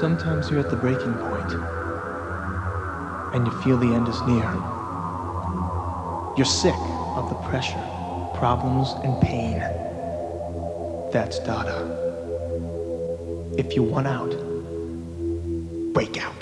Sometimes you're at the breaking point, and you feel the end is near. You're sick of the pressure, problems, and pain. That's Dada. If you want out, break out.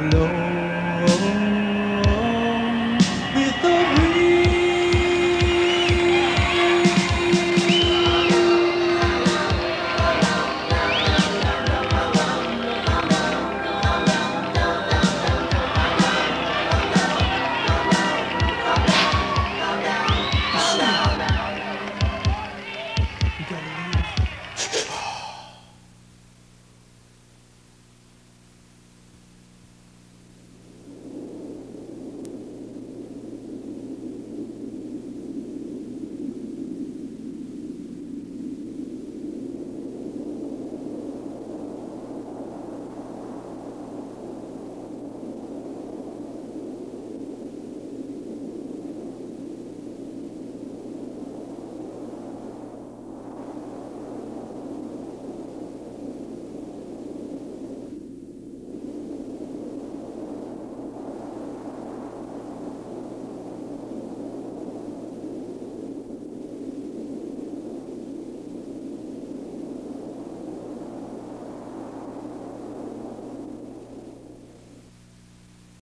alone.